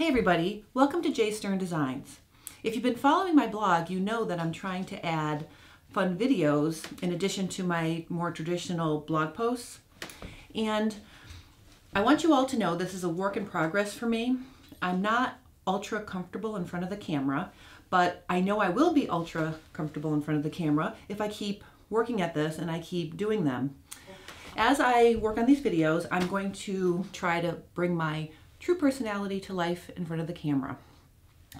Hey everybody, welcome to J Stern Designs. If you've been following my blog, you know that I'm trying to add fun videos in addition to my more traditional blog posts. And I want you all to know this is a work in progress for me. I'm not ultra comfortable in front of the camera, but I know I will be ultra comfortable in front of the camera if I keep working at this and I keep doing them. As I work on these videos, I'm going to try to bring my true personality to life in front of the camera.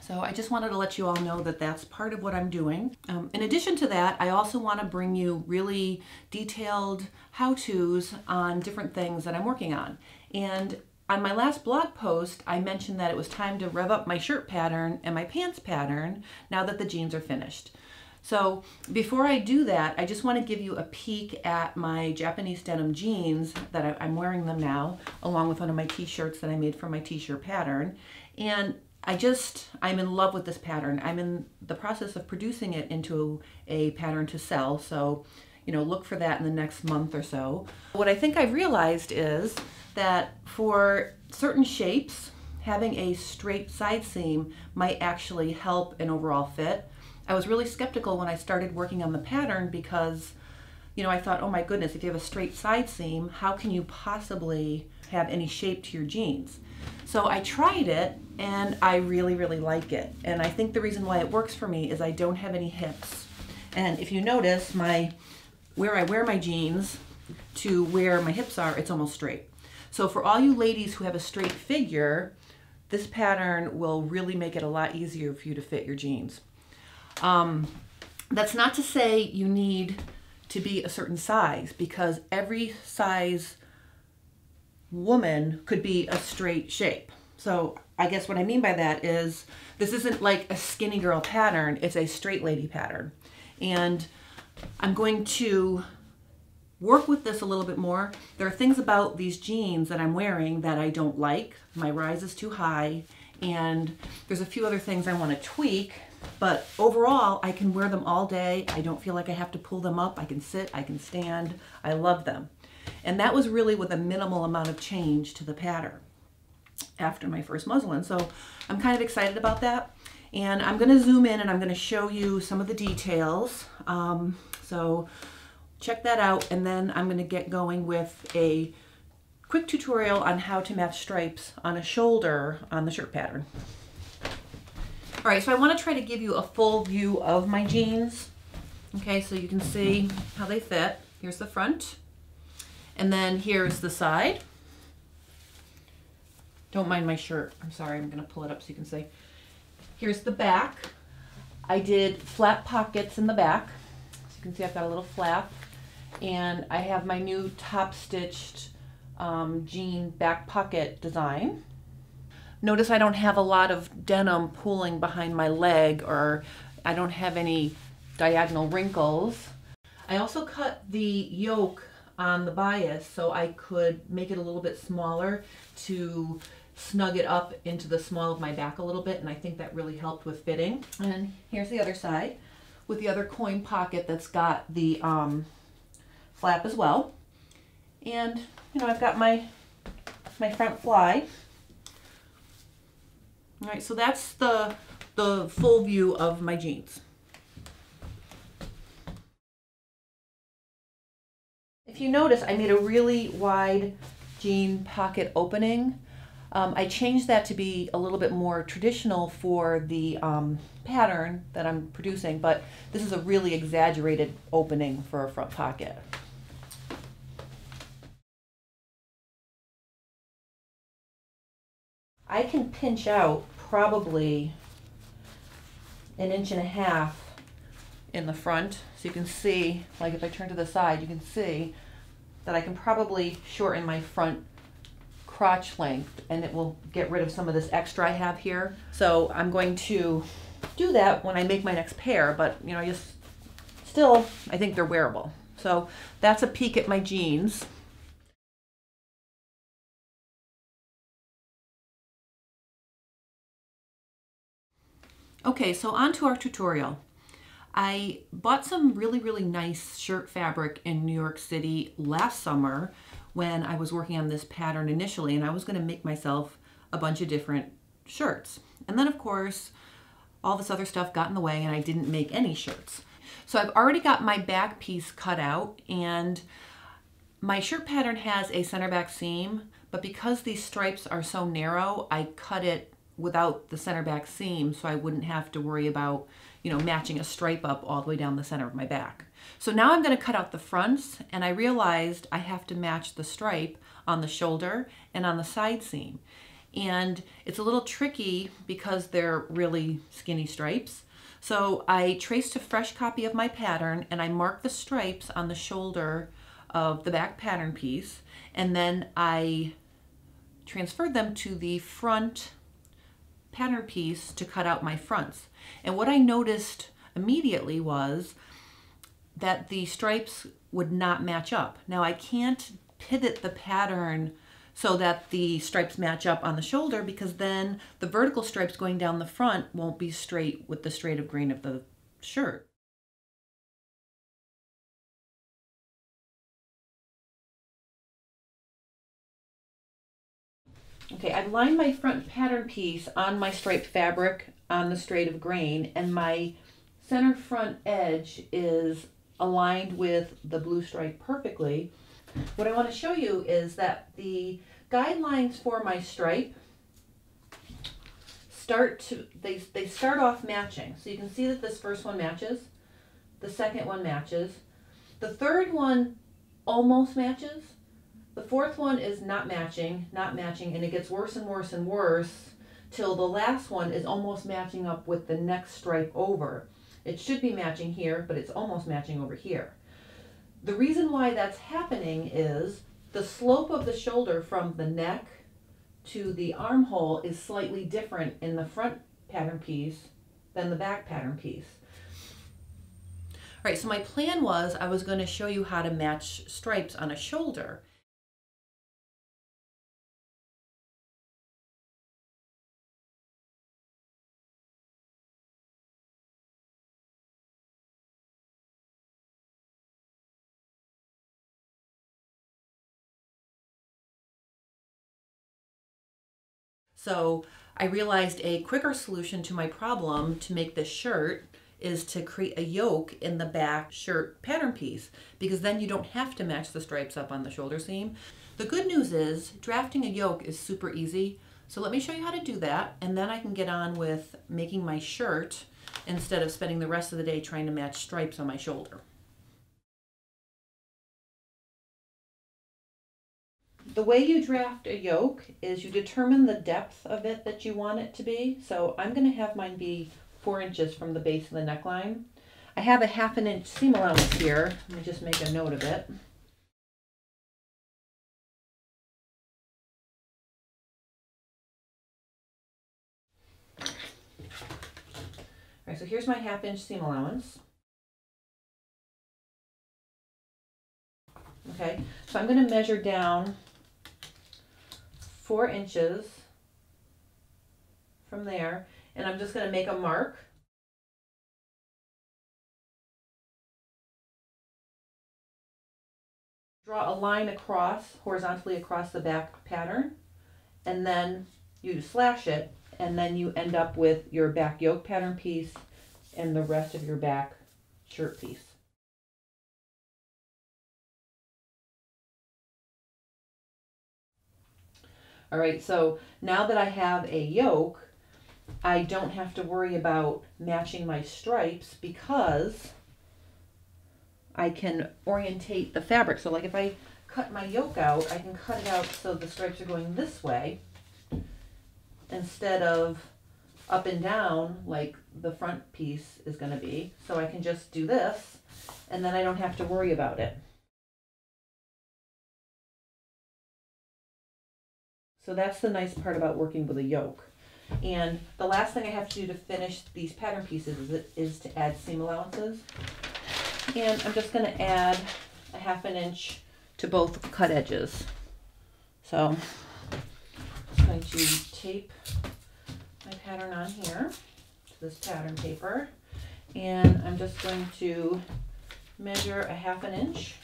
So I just wanted to let you all know that that's part of what I'm doing. In addition to that, I also want to bring you really detailed how-tos on different things that I'm working on. And on my last blog post, I mentioned that it was time to rev up my shirt pattern and my pants pattern now that the jeans are finished. So before I do that, I just want to give you a peek at my Japanese denim jeans that I'm wearing them now, along with one of my t-shirts that I made from my t-shirt pattern. And I'm in love with this pattern. I'm in the process of producing it into a pattern to sell. So, you know, look for that in the next month or so. What I think I've realized is that for certain shapes, having a straight side seam might actually help an overall fit. I was really skeptical when I started working on the pattern because, you know, I thought, oh my goodness, if you have a straight side seam, how can you possibly have any shape to your jeans? So I tried it and I really, really like it. And I think the reason why it works for me is I don't have any hips. And if you notice, where I wear my jeans to where my hips are, it's almost straight. So for all you ladies who have a straight figure, this pattern will really make it a lot easier for you to fit your jeans. That's not to say you need to be a certain size, because every size woman could be a straight shape. So I guess what I mean by that is this isn't like a skinny girl pattern, it's a straight lady pattern. And I'm going to work with this a little bit more. There are things about these jeans that I'm wearing that I don't like. My rise is too high, and there's a few other things I want to tweak. But overall, I can wear them all day. I don't feel like I have to pull them up. I can sit, I can stand. I love them. And that was really with a minimal amount of change to the pattern after my first muslin. So I'm kind of excited about that. And I'm going to zoom in and I'm going to show you some of the details. So check that out. And then I'm going to get going with a quick tutorial on how to match stripes on a shoulder on the shirt pattern. All right, so I want to try to give you a full view of my jeans. Okay, so you can see how they fit. Here's the front, and then here's the side. Don't mind my shirt. I'm sorry, I'm going to pull it up so you can see. Here's the back. I did flap pockets in the back. So you can see I've got a little flap, and I have my new top-stitched jean back pocket design. Notice I don't have a lot of denim pulling behind my leg, or I don't have any diagonal wrinkles. I also cut the yoke on the bias so I could make it a little bit smaller to snug it up into the small of my back a little bit, and I think that really helped with fitting. And here's the other side with the other coin pocket that's got the flap as well. And, you know, I've got my front fly. All right, so that's the full view of my jeans. If you notice, I made a really wide jean pocket opening. I changed that to be a little bit more traditional for the pattern that I'm producing, but this is a really exaggerated opening for a front pocket. I can pinch out probably 1.5 inches in the front. So you can see, like if I turn to the side, you can see that I can probably shorten my front crotch length, and it will get rid of some of this extra I have here. So I'm going to do that when I make my next pair, but you know, just still, I think they're wearable. So that's a peek at my jeans. Okay, so on to our tutorial. I bought some really, really nice shirt fabric in New York City last summer when I was working on this pattern initially, and I was going to make myself a bunch of different shirts. And then of course, all this other stuff got in the way and I didn't make any shirts. So I've already got my back piece cut out and my shirt pattern has a center back seam, but because these stripes are so narrow, I cut it without the center back seam so I wouldn't have to worry about, you know, matching a stripe up all the way down the center of my back. So now I'm going to cut out the fronts, and I realized I have to match the stripe on the shoulder and on the side seam. And it's a little tricky because they're really skinny stripes. So I traced a fresh copy of my pattern and I marked the stripes on the shoulder of the back pattern piece, and then I transferred them to the front pattern piece to cut out my fronts. And what I noticed immediately was that the stripes would not match up. Now I can't pivot the pattern so that the stripes match up on the shoulder, because then the vertical stripes going down the front won't be straight with the straight of grain of the shirt. Okay, I've lined my front pattern piece on my striped fabric on the straight of grain, and my center front edge is aligned with the blue stripe perfectly. What I want to show you is that the guidelines for my stripe start off matching. So you can see that this first one matches, the second one matches, the third one almost matches, the fourth one is not matching, and it gets worse and worse and worse till the last one is almost matching up with the next stripe over. It should be matching here, but it's almost matching over here. The reason why that's happening is the slope of the shoulder from the neck to the armhole is slightly different in the front pattern piece than the back pattern piece. All right, so my plan was I was going to show you how to match stripes on a shoulder. So I realized a quicker solution to my problem to make this shirt is to create a yoke in the back shirt pattern piece, because then you don't have to match the stripes up on the shoulder seam. The good news is drafting a yoke is super easy. So let me show you how to do that, and then I can get on with making my shirt instead of spending the rest of the day trying to match stripes on my shoulder. The way you draft a yoke is you determine the depth of it that you want it to be. So I'm going to have mine be 4 inches from the base of the neckline. I have a 1/2 inch seam allowance here. Let me just make a note of it. All right, so here's my 1/2 inch seam allowance. Okay, so I'm going to measure down 4 inches from there, and I'm just going to make a mark. Draw a line across, horizontally across the back pattern, and then you slash it, and then you end up with your back yoke pattern piece and the rest of your back shirt piece. All right, so now that I have a yoke, I don't have to worry about matching my stripes because I can orientate the fabric. So like if I cut my yoke out, I can cut it out so the stripes are going this way instead of up and down like the front piece is going to be. So I can just do this, and then I don't have to worry about it. So that's the nice part about working with a yoke. And the last thing I have to do to finish these pattern pieces is to add seam allowances. And I'm just going to add a 1/2 inch to both cut edges. So I'm going to tape my pattern on here to this pattern paper. And I'm just going to measure a 1/2 inch.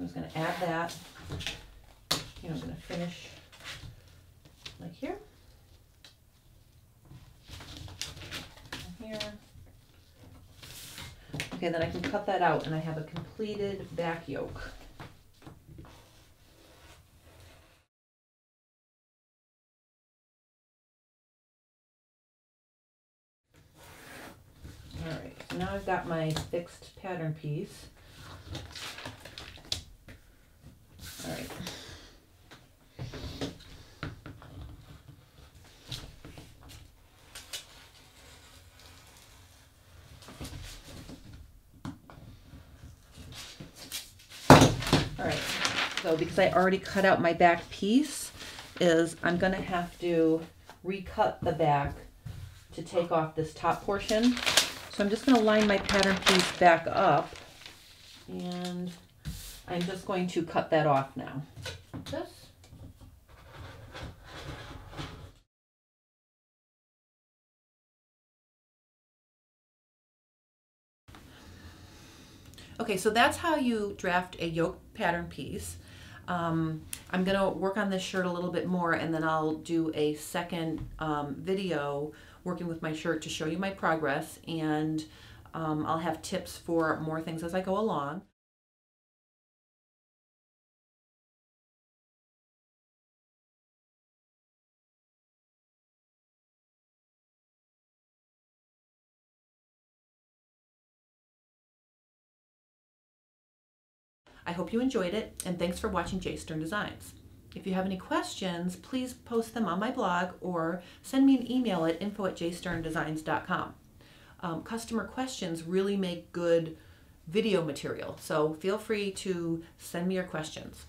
I'm just going to add that. And I'm going to finish like here. And here. Okay, then I can cut that out and I have a completed back yoke. Now I've got my fixed pattern piece. All right. All right. So because I already cut out my back piece, I'm going to have to recut the back to take off this top portion. So I'm just going to line my pattern piece back up, and I'm just going to cut that off now. Okay, so that's how you draft a yoke pattern piece. I'm going to work on this shirt a little bit more, and then I'll do a second video working with my shirt to show you my progress, and I'll have tips for more things as I go along. I hope you enjoyed it, and thanks for watching J Stern Designs. If you have any questions, please post them on my blog or send me an email at info@jsterndesigns.com. Customer questions really make good video material, so feel free to send me your questions.